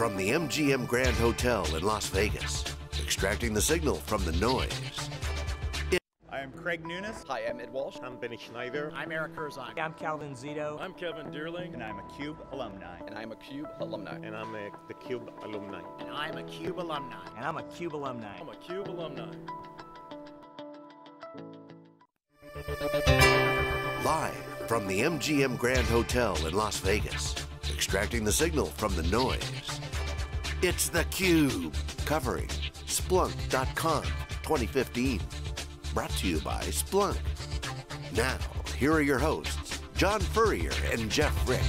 from the MGM Grand Hotel in Las Vegas, extracting the signal from the noise. I am Craig Nunes. Hi, I'm Ed Walsh. I'm Benny Schneider. I'm Eric Herzog. I'm Calvin Zito. I'm Kevin Deerling. And I'm a CUBE alumni. And I'm a CUBE alumni. And I'm a CUBE alumni. And I'm a CUBE alumni. And I'm a CUBE alumni. I'm a CUBE alumni. Live from the MGM Grand Hotel in Las Vegas, extracting the signal from the noise. It's theCUBE, covering Splunk .conf2015. Brought to you by Splunk. Now, here are your hosts, John Furrier and Jeff Frick.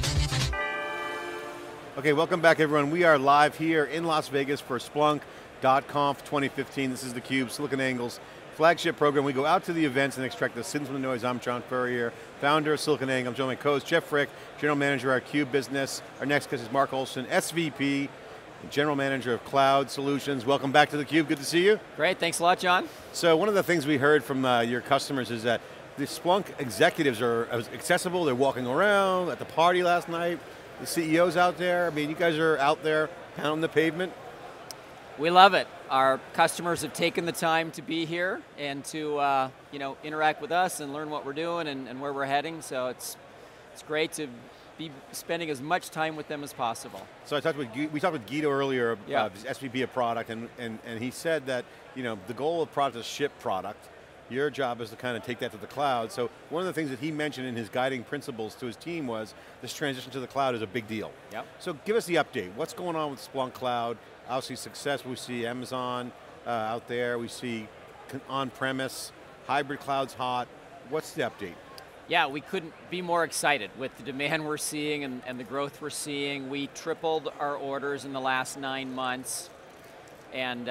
Okay, welcome back everyone. We are live here in Las Vegas for Splunk .conf2015. This is theCUBE, SiliconANGLE's flagship program. We go out to the events and extract the signal from the noise. I'm John Furrier, founder of SiliconANGLE. I'm joined by my co-host Jeff Frick, general manager of our CUBE business. Our next guest is Marc Olesen, SVP, general manager of Cloud Solutions. Welcome back to theCUBE, good to see you. Great, thanks a lot, John. So one of the things we heard from your customers is that the Splunk executives are accessible, they're walking around at the party last night, the CEO's out there. I mean, you guys are out there pounding the pavement. We love it. Our customers have taken the time to be here and to you know, interact with us and learn what we're doing and where we're heading, so it's great to be spending as much time with them as possible. So we talked with Guido earlier, yeah. SVP of product, and he said that, you know, the goal of product is ship product. Your job is to kind of take that to the cloud. So one of the things that he mentioned in his guiding principles to his team was this transition to the cloud is a big deal. Yep. So give us the update. What's going on with Splunk Cloud? Obviously success, we see Amazon out there, we see on-premise, hybrid cloud's hot. What's the update? Yeah, we couldn't be more excited with the demand we're seeing and the growth we're seeing. We tripled our orders in the last 9 months, and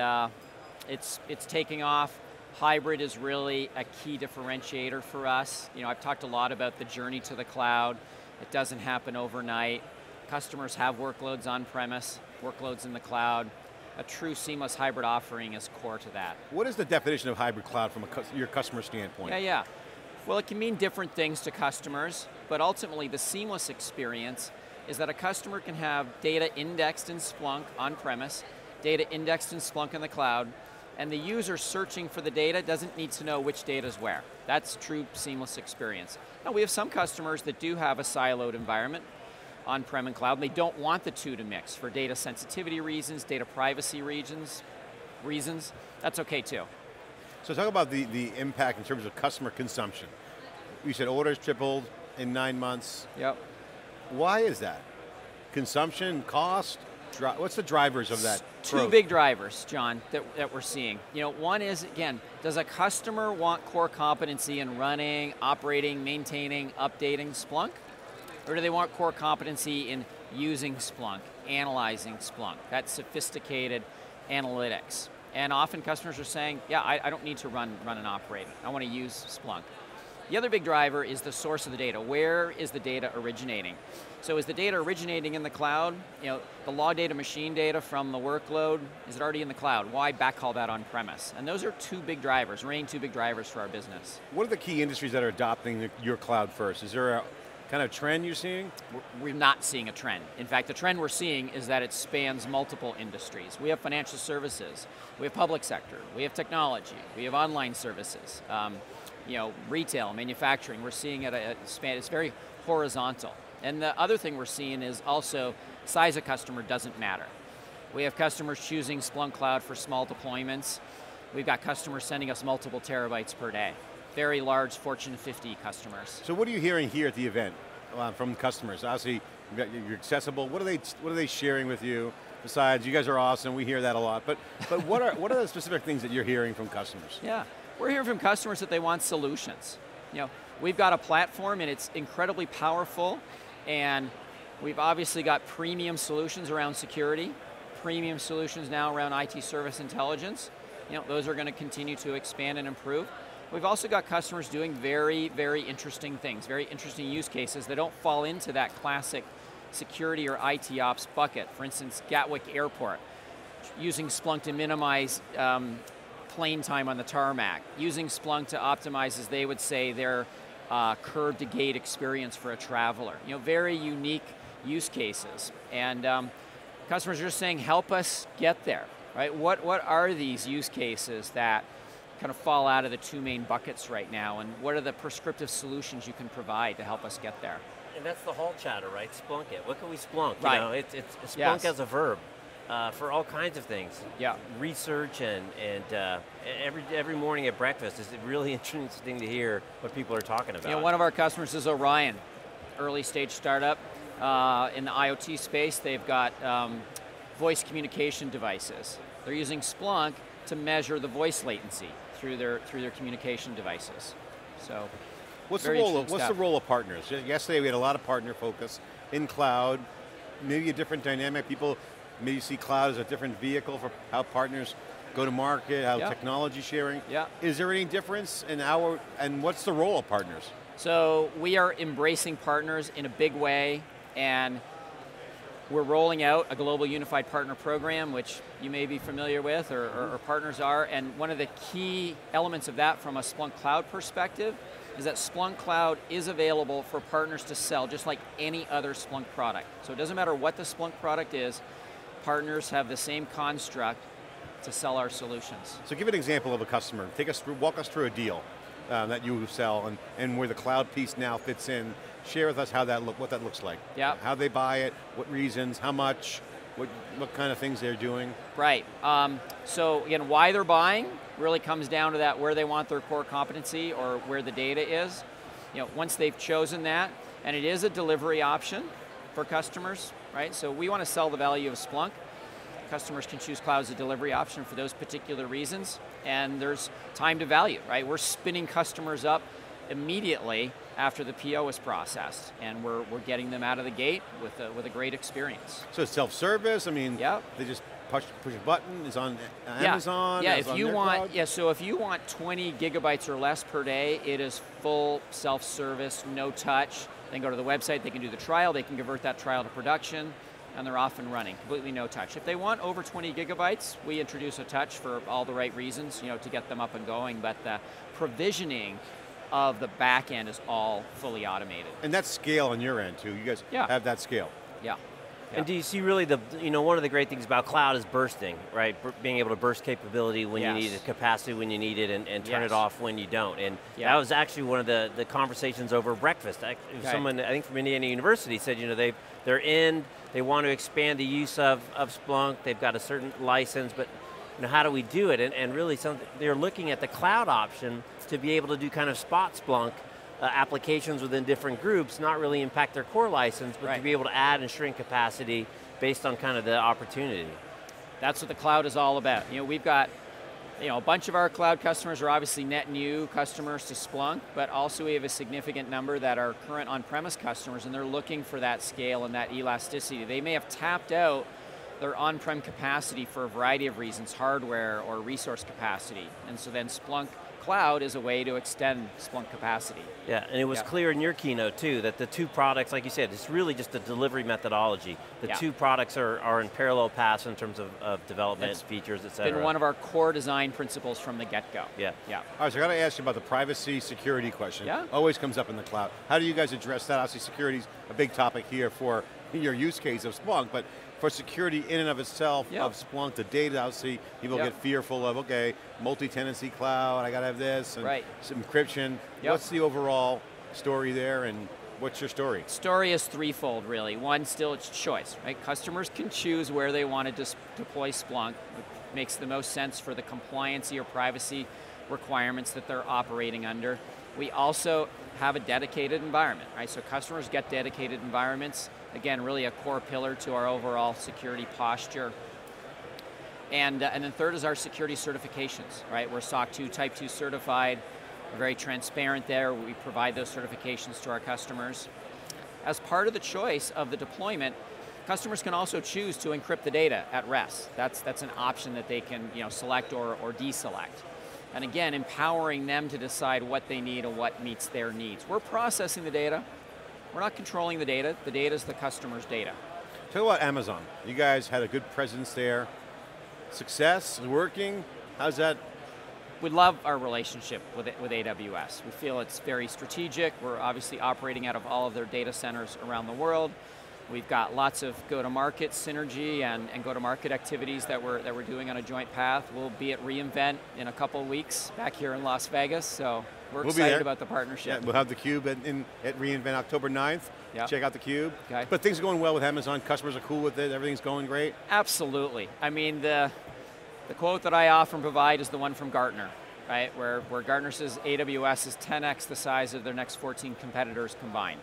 it's taking off. Hybrid is really a key differentiator for us. You know, I've talked a lot about the journey to the cloud. It doesn't happen overnight. Customers have workloads on-premise, workloads in the cloud. A true seamless hybrid offering is core to that. What is the definition of hybrid cloud from your customer standpoint? Yeah. Well, it can mean different things to customers, but ultimately the seamless experience is that a customer can have data indexed in Splunk on-premise, data indexed in Splunk in the cloud, and the user searching for the data doesn't need to know which data's where. That's true seamless experience. Now, we have some customers that do have a siloed environment, on-prem and cloud, and they don't want the two to mix for data sensitivity reasons, data privacy reasons. That's okay too. So talk about the impact in terms of customer consumption. You said orders tripled in 9 months. Yep. Why is that? Consumption, cost, what's the drivers of that growth? Two big drivers, John, that we're seeing. You know, one is, again, does a customer want core competency in running, operating, maintaining, updating Splunk? Or do they want core competency in using Splunk, analyzing Splunk? That's sophisticated analytics. And often customers are saying, yeah, I don't need to run and operate it. I want to use Splunk. The other big driver is the source of the data. Where is the data originating? So is the data originating in the cloud? You know, the log data, machine data from the workload, is it already in the cloud? Why backhaul that on premise? And those are two big drivers, remaining two big drivers for our business. What are the key industries that are adopting your cloud first? Is there a kind of trend you're seeing? We're not seeing a trend. In fact, the trend we're seeing is that it spans multiple industries. We have financial services, we have public sector, we have technology, we have online services, you know, retail, manufacturing. We're seeing it span, it's very horizontal. And the other thing we're seeing is also size of customer doesn't matter. We have customers choosing Splunk Cloud for small deployments. We've got customers sending us multiple terabytes per day. Very large Fortune 50 customers. So what are you hearing here at the event from customers? Obviously, you're accessible. What are they sharing with you? Besides, you guys are awesome, we hear that a lot. But what are the specific things that you're hearing from customers? Yeah, we're hearing from customers that they want solutions. You know, we've got a platform and it's incredibly powerful, and we've obviously got premium solutions around security, premium solutions now around IT service intelligence. You know, those are going to continue to expand and improve. We've also got customers doing very, very interesting things, very interesting use cases that don't fall into that classic security or IT ops bucket. For instance, Gatwick Airport, using Splunk to minimize plane time on the tarmac, using Splunk to optimize, as they would say, their curb-to-gate experience for a traveler. You know, very unique use cases. And Customers are just saying, help us get there, right? What are these use cases that kind of fall out of the two main buckets right now, and what are the prescriptive solutions you can provide to help us get there? And that's the whole chatter, right? Splunk it. What can we Splunk? Right. You know, it's Splunk as a verb for all kinds of things. Yeah. Research and every morning at breakfast is really interesting to hear what people are talking about. You know, one of our customers is Orion, early stage startup in the IoT space. They've got voice communication devices. They're using Splunk to measure the voice latency through their communication devices. So, what's the role of partners? Yesterday we had a lot of partner focus in cloud, maybe a different dynamic. People maybe see cloud as a different vehicle for how partners go to market, how technology sharing. Yeah. Is there any difference in our, and what's the role of partners? So we are embracing partners in a big way, and we're rolling out a global unified partner program, which you may be familiar with, or partners are, and one of the key elements of that from a Splunk Cloud perspective is that Splunk Cloud is available for partners to sell just like any other Splunk product. So it doesn't matter what the Splunk product is, partners have the same construct to sell our solutions. So give an example of a customer. Walk us through a deal that you sell and where the cloud piece now fits in. Share with us how that what that looks like. Yeah. How they buy it, what reasons, how much, what kind of things they're doing. Right, so again, why they're buying really comes down to that where they want their core competency or where the data is. You know, once they've chosen that, and it is a delivery option for customers, right? So we want to sell the value of Splunk. Customers can choose cloud as a delivery option for those particular reasons, and there's time to value, right? We're spinning customers up immediately after the PO is processed, and we're getting them out of the gate with a great experience. So it's self-service, I mean, they just push a button, it's on Amazon, yeah, so if you want 20 gigabytes or less per day, it is full self-service, no touch. They can go to the website, they can do the trial, they can convert that trial to production, and they're off and running, completely no touch. If they want over 20 gigabytes, we introduce a touch for all the right reasons, you know, to get them up and going, but the provisioning of the back end is all fully automated. And that's scale on your end too, you guys have that scale. Yeah. And do you see really one of the great things about cloud is bursting, right? Being able to burst capability when you need it, capacity when you need it, and turn it off when you don't. And that was actually one of the conversations over breakfast. Someone, I think from Indiana University said, you know, they want to expand the use of Splunk, they've got a certain license, but you know, how do we do it? And really, they're looking at the cloud option to be able to do kind of spot Splunk applications within different groups, not really impact their core license, but to be able to add and shrink capacity based on kind of the opportunity. That's what the cloud is all about. You know, we've got a bunch of our cloud customers are obviously net new customers to Splunk, but also we have a significant number that are current on-premise customers, and they're looking for that scale and that elasticity. They may have tapped out their on-prem capacity for a variety of reasons, hardware or resource capacity, and so then Splunk Cloud is a way to extend Splunk capacity. Yeah, and it was clear in your keynote too, that the two products, like you said, it's really just the delivery methodology. The two products are in parallel paths in terms of development, features, et cetera. It's been one of our core design principles from the get-go. Yeah. All right, so I got to ask you about the privacy security question. Yeah. Always comes up in the cloud. How do you guys address that? Obviously security's a big topic here for your use case of Splunk, but for security in and of itself, of Splunk, the data, obviously, people get fearful of, okay, multi-tenancy cloud, I got to have this, and some encryption. What's the overall story there, and what's your story? Story is threefold, really. One, still it's choice, right? Customers can choose where they want to deploy Splunk, which makes the most sense for the compliancy or privacy requirements that they're operating under. We also have a dedicated environment, right? So customers get dedicated environments. Again, really a core pillar to our overall security posture. And then third is our security certifications, right? We're SOC 2 Type 2 certified, we're very transparent there, we provide those certifications to our customers. As part of the choice of the deployment, customers can also choose to encrypt the data at rest. That's an option that they can select or deselect. And again, empowering them to decide what they need and what meets their needs. We're processing the data, we're not controlling the data is the customer's data. Talk about Amazon. You guys had a good presence there. Success, working, how's that? We love our relationship with AWS. We feel it's very strategic. We're obviously operating out of all of their data centers around the world. We've got lots of go-to-market synergy and go-to-market activities that we're doing on a joint path. We'll be at reInvent in a couple of weeks back here in Las Vegas, so we're excited about the partnership. Yeah, we'll have theCUBE at reInvent October 9th. Yep. Check out theCUBE. Okay. But things are going well with Amazon, customers are cool with it, everything's going great? Absolutely. I mean, the quote that I often provide is the one from Gartner, right? Where Gartner says AWS is 10x the size of their next 14 competitors combined.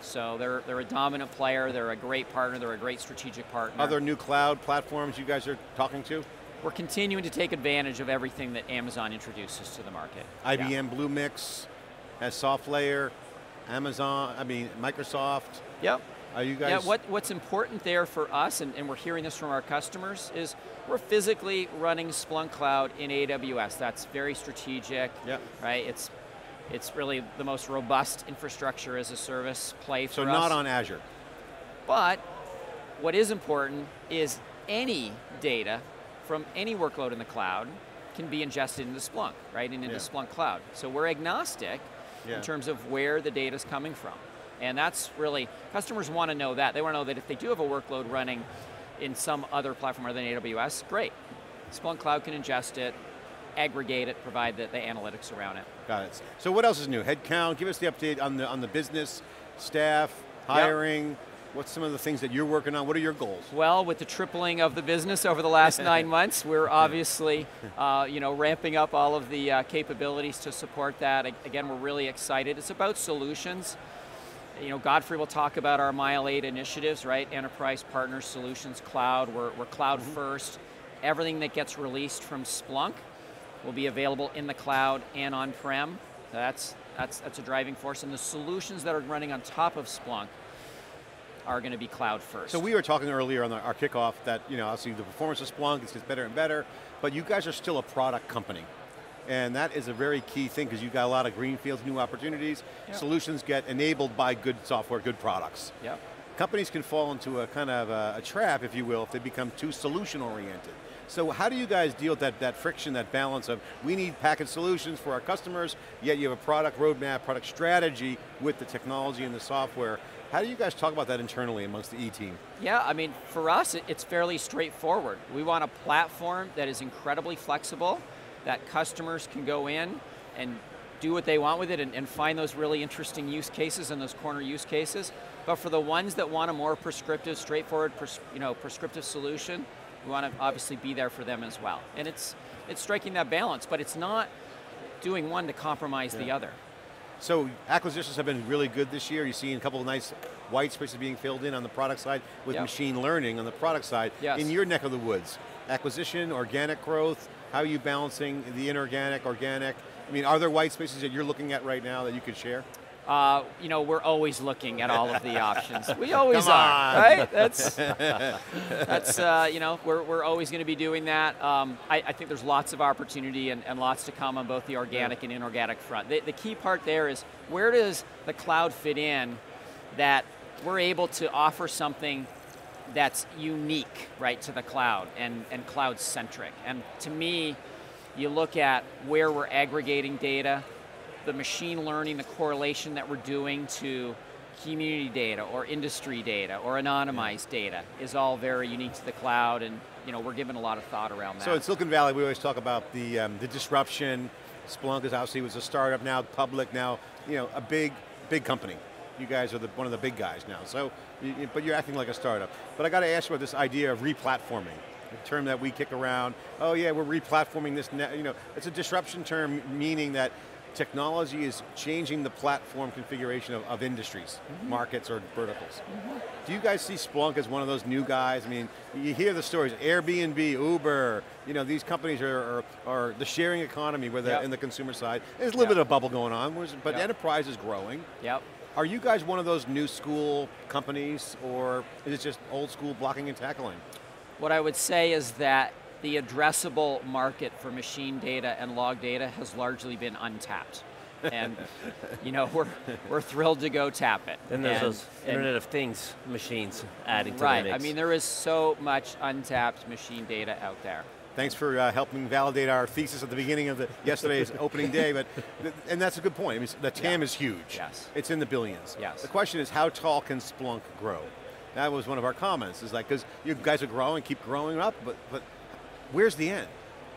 So they're a dominant player, they're a great partner, they're a great strategic partner. Other new cloud platforms you guys are talking to? We're continuing to take advantage of everything that Amazon introduces to the market. IBM BlueMix, has SoftLayer, Amazon, I mean Microsoft. Yep. Are you guys? Yeah, what's important there for us, and we're hearing this from our customers, is we're physically running Splunk Cloud in AWS. That's very strategic, right? It's really the most robust infrastructure as a service play for us. So not on Azure. But what is important is any data from any workload in the cloud can be ingested into Splunk, right, and into Splunk Cloud. So we're agnostic in terms of where the data's coming from. And that's really, customers want to know that. They want to know that if they do have a workload running in some other platform other than AWS, great. Splunk Cloud can ingest it, aggregate it, provide the analytics around it. Got it. So what else is new? Headcount, give us the update on the business, staff, hiring, what's some of the things that you're working on? What are your goals? Well, with the tripling of the business over the last 9 months, we're obviously ramping up all of the capabilities to support that. Again, we're really excited. It's about solutions. You know, Godfrey will talk about our Mile 8 initiatives, right? Enterprise, partners, solutions, cloud. We're cloud first. Everything that gets released from Splunk will be available in the cloud and on-prem. That's a driving force, and the solutions that are running on top of Splunk are going to be cloud first. So we were talking earlier on our kickoff that, you know, obviously the performance of Splunk, it gets better and better, but you guys are still a product company. And that is a very key thing, because you've got a lot of greenfields, new opportunities. Yep. Solutions get enabled by good software, good products. Yep. Companies can fall into a kind of a trap, if you will, if they become too solution-oriented. So how do you guys deal with that friction, that balance of, we need packaged solutions for our customers, yet you have a product roadmap, product strategy with the technology and the software. How do you guys talk about that internally amongst the E-team? Yeah, I mean, for us, it's fairly straightforward. We want a platform that is incredibly flexible, that customers can go in and do what they want with it and find those really interesting use cases and those corner use cases. But for the ones that want a more prescriptive, straightforward, prescriptive solution, we want to obviously be there for them as well. And it's striking that balance, but it's not doing one to compromise the other. So acquisitions have been really good this year. You're seeing a couple of nice white spaces being filled in on the product side with machine learning on the product side. Yes. In your neck of the woods, acquisition, organic growth, how are you balancing the inorganic, organic? I mean, are there white spaces that you're looking at right now that you could share? You know, we're always looking at all of the options. We always are, right? That's you know, we're always going to be doing that. I think there's lots of opportunity and lots to come on both the organic and inorganic front. The key part there is, where does the cloud fit in that we're able to offer something that's unique, right, to the cloud and cloud-centric? And to me, you look at where we're aggregating data, the machine learning, the correlation that we're doing to community data or industry data or anonymized data is all very unique to the cloud, and you know, we're giving a lot of thought around that. So in Silicon Valley, we always talk about the disruption. Splunk is obviously was a startup, now public, now you know, a big company. You guys are one of the big guys now, so, but you're acting like a startup. But I got to ask you about this idea of replatforming. A term that we kick around, oh yeah, we're replatforming this, you know, it's a disruption term, meaning that technology is changing the platform configuration of industries, markets, or verticals. Do you guys see Splunk as one of those new guys? I mean, you hear the stories, Airbnb, Uber, you know, these companies are the sharing economy where in the consumer side. There's a little bit of a bubble going on, but enterprise is growing. Are you guys one of those new school companies, or is it just old school blocking and tackling? What I would say is that the addressable market for machine data and log data has largely been untapped. And you know, we're thrilled to go tap it. And there's those Internet of Things machines adding to the mix. I mean, there is so much untapped machine data out there. Thanks for helping validate our thesis at the beginning of yesterday's opening day, and that's a good point. I mean, the TAM is huge. Yes. It's in the billions. Yes. The question is, how tall can Splunk grow? That was one of our comments, is like, because you guys are growing, keep growing up, but where's the end?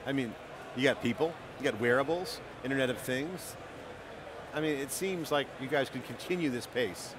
I mean, you got people, you got wearables, Internet of Things. I mean, it seems like you guys could continue this pace.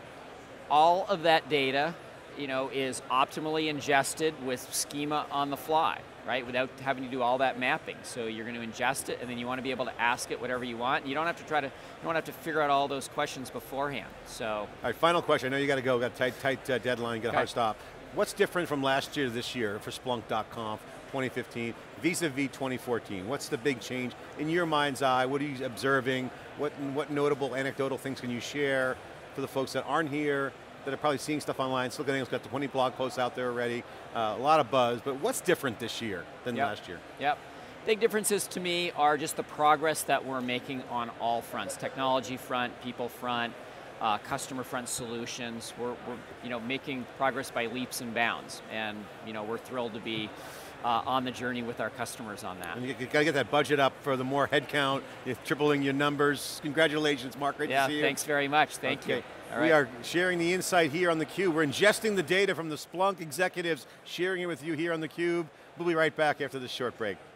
All of that data, you know, is optimally ingested with schema on the fly, right? Without having to do all that mapping. So you're going to ingest it, and then you want to be able to ask it whatever you want. You don't have to you don't have to figure out all those questions beforehand. So. All right, final question. I know you got to go. Got a tight deadline. Got a hard stop. What's different from last year to this year for Splunk .conf 2015 vis-a-vis 2014? What's the big change in your mind's eye? What are you observing? What notable anecdotal things can you share for the folks that aren't here, that are probably seeing stuff online? SiliconANGLE's got 20 blog posts out there already, a lot of buzz, but what's different this year than last year? Yep, big differences to me are just the progress that we're making on all fronts, technology front, people front, customer front solutions. We're you know, making progress by leaps and bounds, and you know, we're thrilled to be on the journey with our customers on that. And you got to get that budget up for the more headcount, you're tripling your numbers. Congratulations, Marc, great to see you. Yeah, thanks very much, thank you. All right. We are sharing the insight here on theCUBE. We're ingesting the data from the Splunk executives, sharing it with you here on theCUBE. We'll be right back after this short break.